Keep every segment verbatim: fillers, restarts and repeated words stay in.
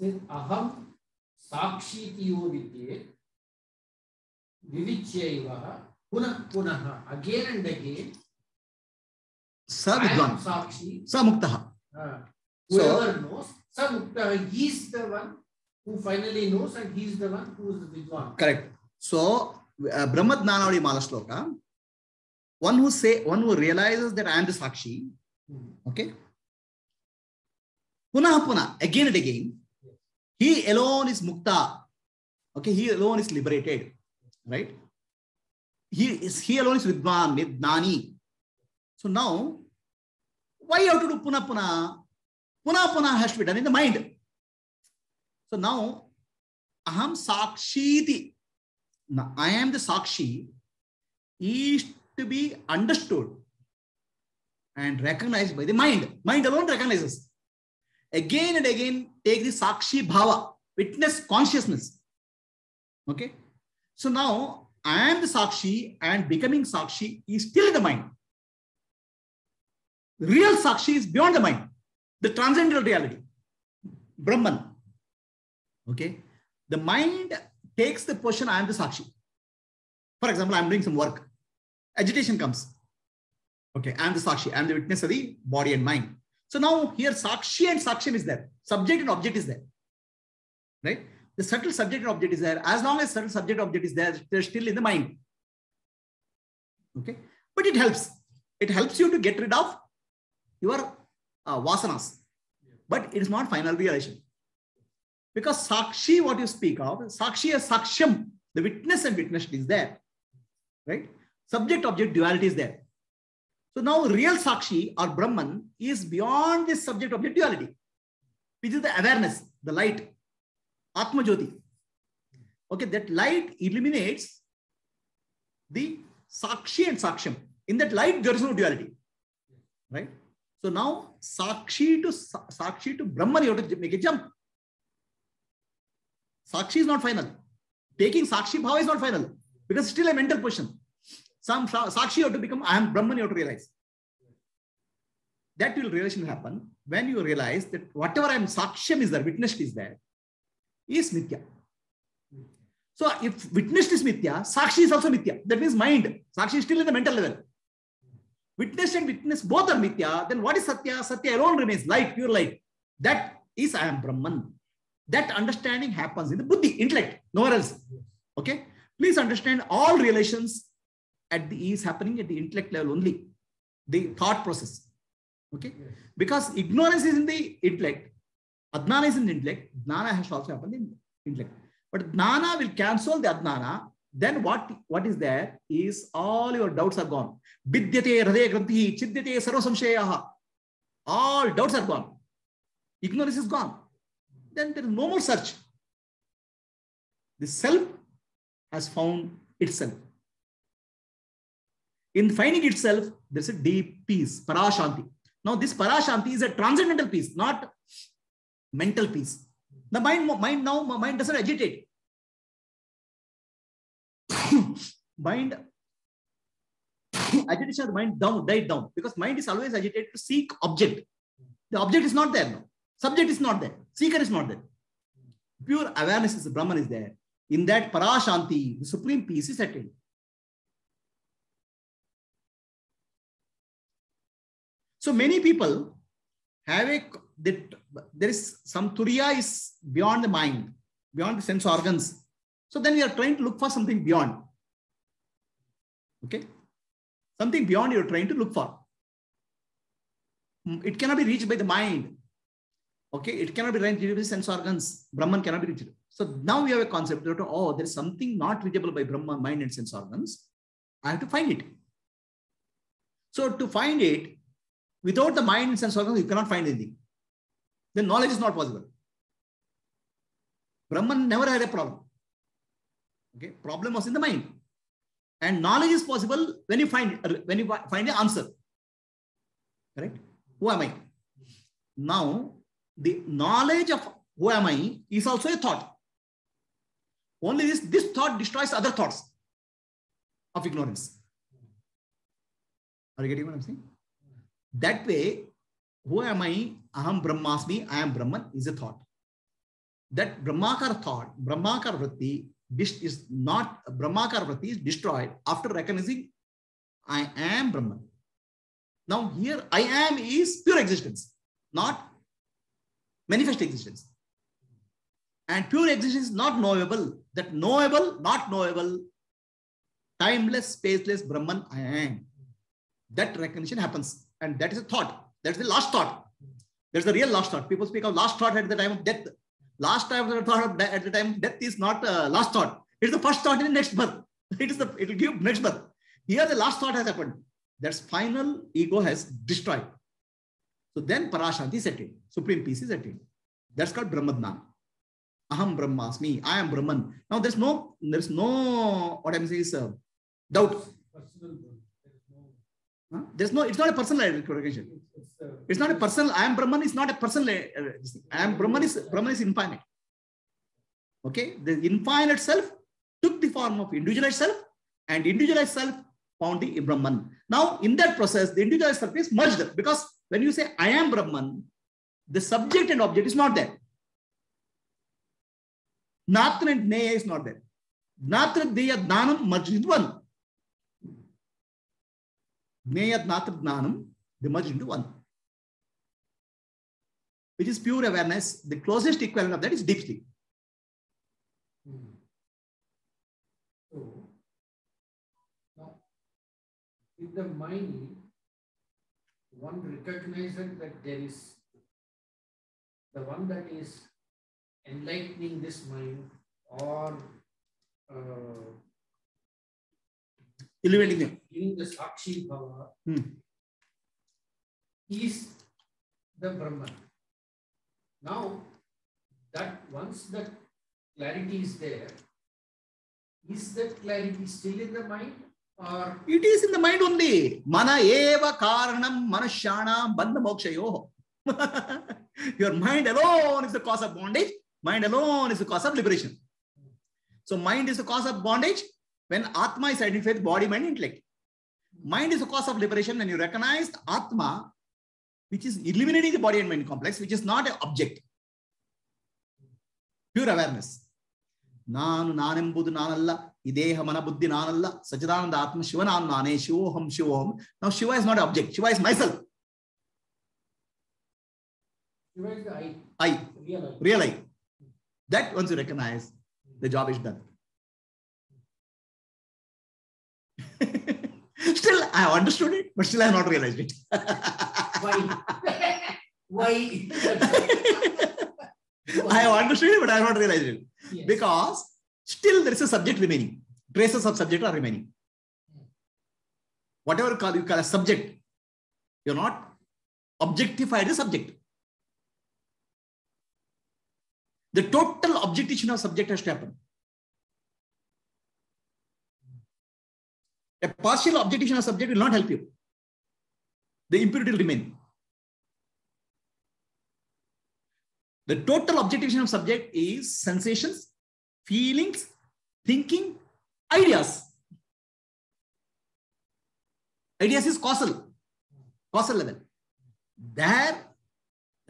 says aham sakshitiyo vidye vivichyayivaha punah punaha. Again and again. Sa vidwan. Sa muktaha. Uh, whoever so, knows, sa muktaha. He is the one who finally knows and he is the one who is the vidwan. Correct. So, uh, Brahmajnanavali Malasloka. One who say, one who realizes that I am the Sakshi, okay? Punah punah, again and again, he alone is mukta, okay? He alone is liberated, right? He is, he alone is vidvan, vidnani. So now, why you have to do punah punah? Punah punah has to be done in the mind. So now, aham sakshiti. Now, I am the Sakshi. Is to be understood and recognized by the mind. Mind alone recognizes. Again and again, take the Sakshi Bhava, witness consciousness. Okay. So now I am the Sakshi and becoming Sakshi is still in the mind. Real Sakshi is beyond the mind, the transcendental reality, Brahman. Okay. The mind takes the position I am the Sakshi. For example, I am doing some work. Agitation comes. Okay, I am the Sakshi. I am the witness of the body and mind. So now here Sakshi and Saksham is there. Subject and object is there. Right? The subtle subject and object is there. As long as subtle subject and object is there, they're still in the mind. Okay? But it helps. It helps you to get rid of your uh, vasanas. But it is not final realization. Because Sakshi, what you speak of, Sakshi as Saksham, the witness and witnessed is there. Right? Subject-object duality is there. So now real Sakshi or Brahman is beyond this subject-object duality, which is the awareness, the light, Atma Jyoti. Okay, that light illuminates the Sakshi and Saksham. In that light, there is no duality, right? So now Sakshi to Sakshi to Brahman, you have to make a jump. Sakshi is not final. Taking Sakshi Bhava is not final because it's still a mental position. Some Sakshi you have to become, I am Brahman, you have to realize. That will realization happen when you realize that whatever I am Saksham is there, witnessed is there, is Mithya. So if witnessed is Mithya, Sakshi is also Mithya. That means mind. Sakshi is still in the mental level. Witnessed and witness both are Mithya. Then what is Satya? Satya alone remains light, pure light. That is I am Brahman. That understanding happens in the buddhi, intellect, nowhere else. Okay? Please understand all relations at the is happening at the intellect level only, the thought process. Okay, yes. Because ignorance is in the intellect, adnana is in the intellect, jnana has also happened in the intellect. But jnana will cancel the adnana. Then what what is there is all your doubts are gone. Bidyate hriday granthi chidyate sarva samshayaha. All doubts are gone. Ignorance is gone. Then there is no more search. The self has found itself. In finding itself, there's a deep peace, parashanti. Now, this parashanti is a transcendental peace, not mental peace. The mind, mind now, mind doesn't agitate. Mind, agitation of the mind down, died down, because mind is always agitated to seek object. The object is not there now. Subject is not there. Seeker is not there. Pure awareness is the Brahman is there. In that parashanti, the supreme peace is attained. So many people have a, they, there is some turiya is beyond the mind, beyond the sense organs. So then you are trying to look for something beyond. Okay. Something beyond you are trying to look for. It cannot be reached by the mind. Okay. It cannot be reached by the sense organs. Brahman cannot be reached. So now we have a concept that, oh, there is something not reachable by Brahman, mind and sense organs. I have to find it. So to find it, without the mind and sense organs, you cannot find anything. Then knowledge is not possible. Brahman never had a problem. Okay, problem was in the mind, and knowledge is possible when you find when you find the answer. Correct? Who am I? Now, the knowledge of who am I is also a thought. Only this this thought destroys other thoughts of ignorance. Are you getting what I'm saying? That way, who am I? Aham Brahmasmi, I am Brahman is a thought. that Brahmakar thought, Brahmakar vritti is not, Brahmakar vritti is destroyed after recognizing I am Brahman. Now here I am is pure existence, not manifest existence. And pure existence is not knowable. That knowable, not knowable, timeless, spaceless Brahman I am. That recognition happens. And that is a thought. That's the last thought. That's the real last thought. People speak of last thought at the time of death. Last time the thought at the time of death is not uh, last thought. It's the first thought in the next birth. It is the, it will give next birth. Here the last thought has happened. That's final ego has destroyed. So then Parashanti is attained. Supreme peace is attained. That's called Brahmajnana. Aham Brahmasmi. I am Brahman. Now there's no, there's no, what I'm saying is uh, doubt. Huh? There's no, it's not a personal recognition. It's not a personal, I am Brahman is not a personal, uh, I am Brahman is, Brahman is infinite. Okay, the infinite self took the form of individualized self, and individualized self found the Brahman. Now in that process, the individualized self is merged, because when you say I am Brahman, the subject and object is not there. Natra and Neya is not there. Natra, Deya, Dhanam merged into one. Neyat Natra Dhanam, they merge into one. Which is pure awareness. The closest equivalent of that is deep sleep. Hmm. So, now, in the mind, one recognizes that there is the one that is enlightening this mind or uh, elevating them. Giving the Sakshi Bhava hmm. is the Brahman. Now, that once that clarity is there, is that clarity still in the mind? Or it is in the mind only. Mana eva karanam manashyanam bandha mokshayoh. Your mind alone is the cause of bondage. Mind alone is the cause of liberation. So mind is the cause of bondage. When Atma is identified with body, mind, intellect. Mind is the cause of liberation when you recognize Atma, which is eliminating the body and mind complex, which is not an object. Pure awareness. Nanu nanembudu nanalla, ideha mana buddhi nanalla, sachidananda atma shiva nan nane, shivoham shivoham. Now Shiva is not an object, Shiva is myself. Shiva is the I. I. Real I. Real I. That once you recognize, the job is done. Still, I have understood it, but still I have not realized it. Why? Why? Why? I have understood it, but I have not realized it. Yes. Because still there is a subject remaining. Traces of subject are remaining. Whatever you call, you call a subject, you are not objectified as subject. The total objectification of subject has to happen. A partial objectification of subject will not help you. The impurity will remain. The total objectification of subject is sensations, feelings, thinking, ideas. Ideas is causal, causal level. There, you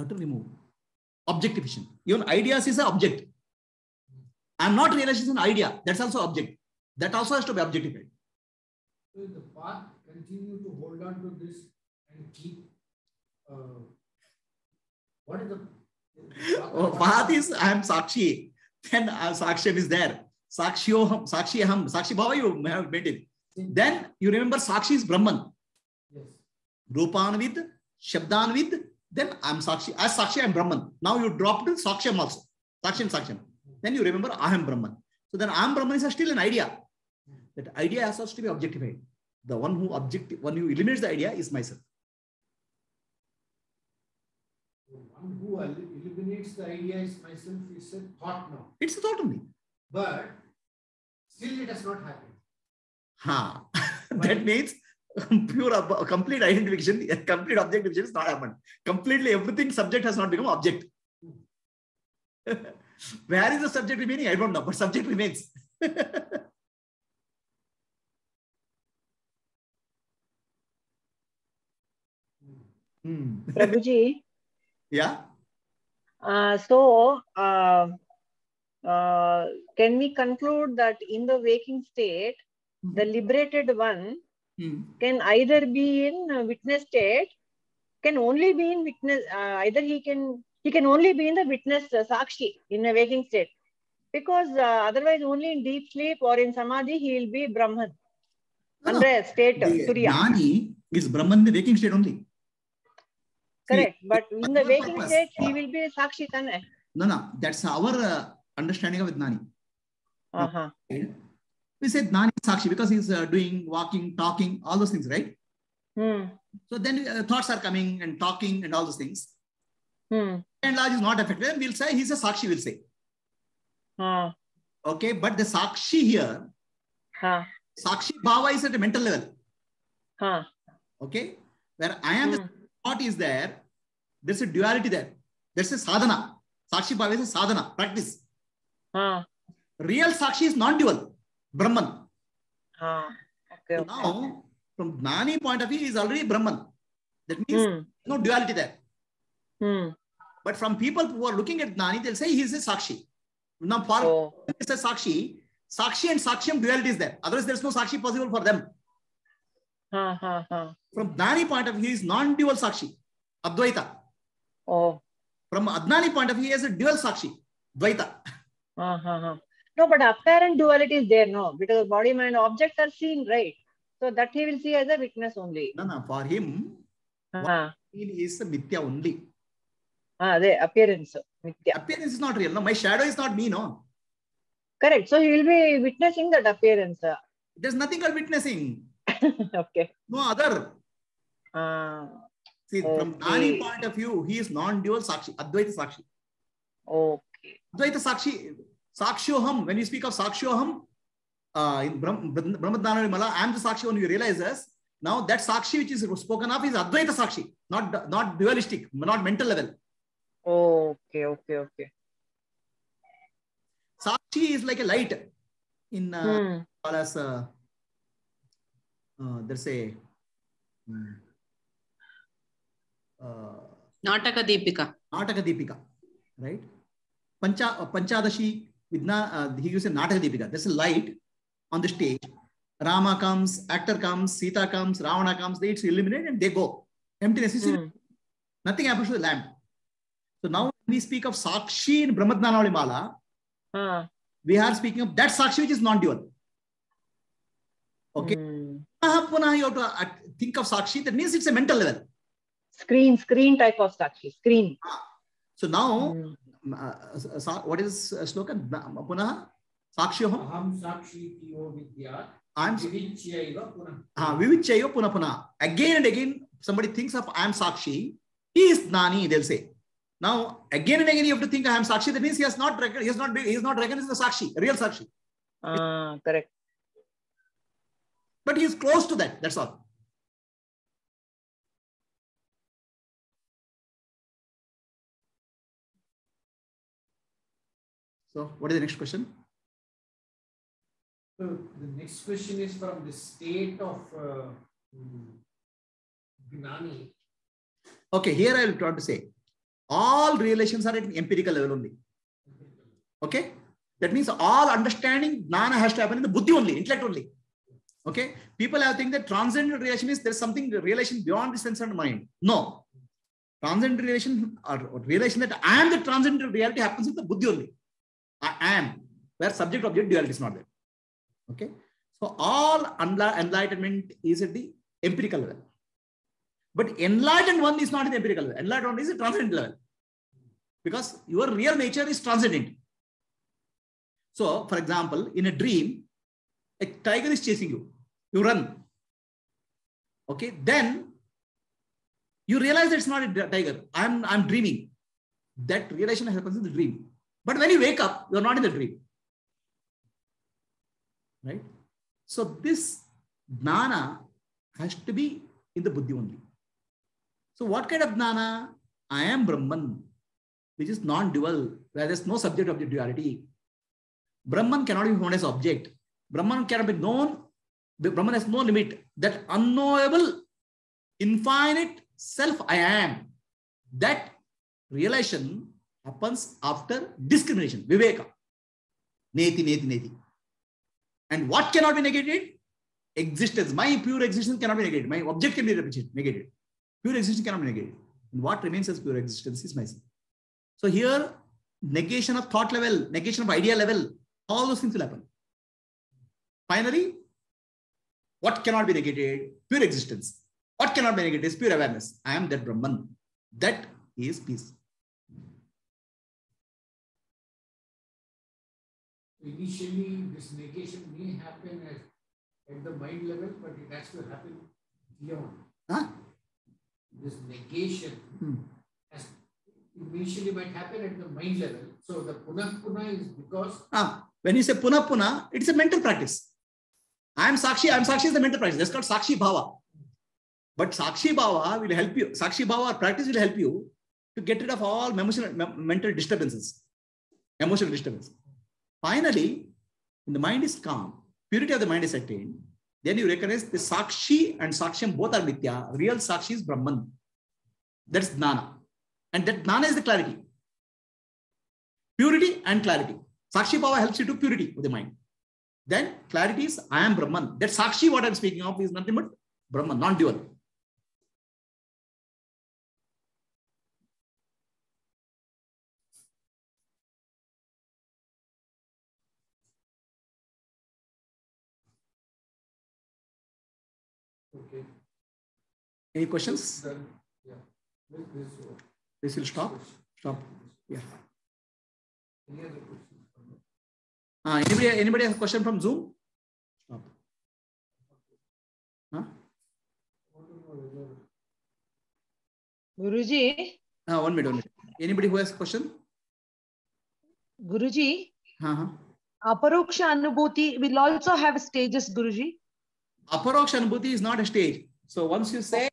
have to remove objectification. Even ideas is an object. I'm not realizing it's an idea. That's also object. That also has to be objectified. So the path continue to hold on to this and keep. Uh, what is the, the path? Oh, path is I am Sakshi. Then uh, Sakshi is there. Sakshi Oham, Sakshi Aham, Sakshi Bhava you have made it. Then you remember Sakshi is Brahman. Yes. Rupanvid, Shabdanvid. Then I am Sakshi. As Sakshi I am Brahman. Now you dropped in Saksham also. Saksham, Saksham. Then you remember I am Brahman. So then I am Brahman is still an idea. That idea has to be objectified. The one who object, one who eliminates the idea is myself. The one who eliminates the idea is myself is a thought now. It's a thought only. But still it has not happened. Ha. That means pure, complete identification, complete objectification has not happened. Completely everything subject has not become object. Where is the subject remaining? I don't know, but subject remains. Prabhuji, yeah. Uh, so, uh, uh, can we conclude that in the waking state, mm-hmm. the liberated one mm-hmm. can either be in witness state, can only be in witness, uh, either he can, he can only be in the witness uh, sakshi in a waking state, because uh, otherwise only in deep sleep or in samadhi, he will be Brahman. No, Andra, state, the, Surya. Jnani is Brahman in the waking state only. Correct, but in the waking purpose. state, he will be Sakshi Tanna. No, no, that's our uh, understanding of Jnani. Uh-huh. We said Jnani is Sakshi because he's uh, doing, walking, talking, all those things, right? Hmm. So then uh, thoughts are coming and talking and all those things. Hmm. And large is not affected. We'll say he's a Sakshi, we'll say. Huh. Okay, but the Sakshi here, huh. Sakshi Bhava is at a mental level. Huh. Okay, where I am. Hmm. What is there? There's a duality there. There's a sadhana. Sakshi Bhava is a sadhana, practice. Huh. Real Sakshi is non-dual, Brahman. Huh. Okay, so okay. Now, from Jnani point of view, he is already Brahman. That means hmm. no duality there. Hmm. But from people who are looking at Jnani, they'll say he is a Sakshi. Now, for oh. it's a Sakshi, Sakshi and Saksham duality is there. Otherwise, there's no Sakshi possible for them. Huh, huh, huh. From Jnani point of view, he is non-dual Sakshi, Advaita. Oh. From Adnani point of view, he has a dual Sakshi, Dvaita. Uh -huh. No, but apparent duality is there, no? Because body, mind, objects are seen, right? So that he will see as a witness only. No, no, for him, uh -huh. he is a mithya only. Ah, the appearance. Mithya. Appearance is not real, no? My shadow is not me, no? Correct. So he will be witnessing that appearance. There's nothing called witnessing. Okay. No other. Uh, See, okay. From Jnani point of view, he is non-dual Sakshi, Advaita Sakshi. Okay. Advaita Sakshi, Sakshyoham, when you speak of Sakshyoham, uh, in Brahmajnanavali Mala, I am the Sakshi, when you realize this, now that Sakshi which is spoken of is Advaita Sakshi, not, not dualistic, not mental level. Okay, okay, okay. Sakshi is like a light in uh, hmm. as, uh, Uh, there's a uh, Nataka Deepika. Nataka Deepika, right? Pancha, uh, Panchadashi, Vidna, uh, he uses Nataka Deepika. There's a light on the stage. Rama comes, actor comes, Sita comes, Ravana comes. They, it's illuminated and they go. Emptiness is mm. nothing happens to the lamp. So now when we speak of Sakshi in Brahmajnanavali Mala, uh. we are speaking of that Sakshi which is non-dual. Okay. Mm. You have to think of Sakshi, that means it's a mental level. Screen, screen type of Sakshi, screen. So now, hmm. uh, what is slogan? Punah? Sakshiyoham? Aham Sakshitiyo Vidya. Vivichyayiva Punah. Ah, Vivichyayiva Punah Punah. Again and again, somebody thinks of I am Sakshi. He is Jnani, they'll say. Now, again and again, you have to think I am Sakshi. That means he has not recognized, he has not, he has not recognized the Sakshi, real Sakshi. Ah, uh, correct. But he is close to that. That's all. So, what is the next question? So, the next question is from the state of uh, Gnani. Okay, here I will try to say all relations are at an empirical level only. Okay, that means all understanding Gnana has to happen in the buddhi only, intellect only. Okay, people have think that transcendental relation is there's something relation beyond the sense and mind. No, transcendental relation or, or relation that I am the transcendental reality happens in the buddhi only. I am, where subject object duality is not there. Okay, so all enlightenment is at the empirical level, but enlightened one is not in the empirical level. Enlightened one is a transcendental level because your real nature is transcendent. So, for example, in a dream. A tiger is chasing you, you run. Okay, then you realize it's not a tiger. I'm, I'm dreaming. That realization happens in the dream. But when you wake up, you're not in the dream. Right? So this jnana has to be in the buddhi only. So what kind of jnana? I am Brahman, which is non-dual, where there's no subject-object duality. Brahman cannot be known as object. Brahman cannot be known. Brahman has no limit. That unknowable, infinite self I am. That realization happens after discrimination, viveka. Neti, neti, neti. And what cannot be negated? Existence. My pure existence cannot be negated. My object can be negated. Pure existence cannot be negated. And what remains as pure existence is myself. So here, negation of thought level, negation of idea level, all those things will happen. Finally, what cannot be negated? Pure existence. What cannot be negated is pure awareness. I am that Brahman. That is peace. Initially, this negation may happen at, at the mind level, but it has to happen beyond. Huh? This negation hmm. has, initially might happen at the mind level. So the punah punah is because... Ah, when you say punah punah, it's a mental practice. I am Sakshi, I am Sakshi is the mental practice. That's called Sakshi Bhava. But Sakshi Bhava will help you. Sakshi Bhava practice will help you to get rid of all emotional, mental disturbances. Emotional disturbances. Finally, when the mind is calm, purity of the mind is attained, then you recognize the Sakshi and Saksham both are Nitya. Real Sakshi is Brahman. That's Jnana. And that Jnana is the clarity. Purity and clarity. Sakshi Bhava helps you to purity of the mind. Then clarity is I am Brahman. That Sakshi what I am speaking of is nothing but Brahman, non-dual. Okay. Any questions? Then, yeah. This, this, uh, this will stop. Stop. Yeah. Any other questions? Uh, anybody? Anybody has a question from Zoom? Stop. Huh? Guruji. Uh, one minute. One minute. Anybody who has a question? Guruji. Uh-huh. Aparokshanabuti will also have stages, Guruji. Aparokshanabuti is not a stage. So once you say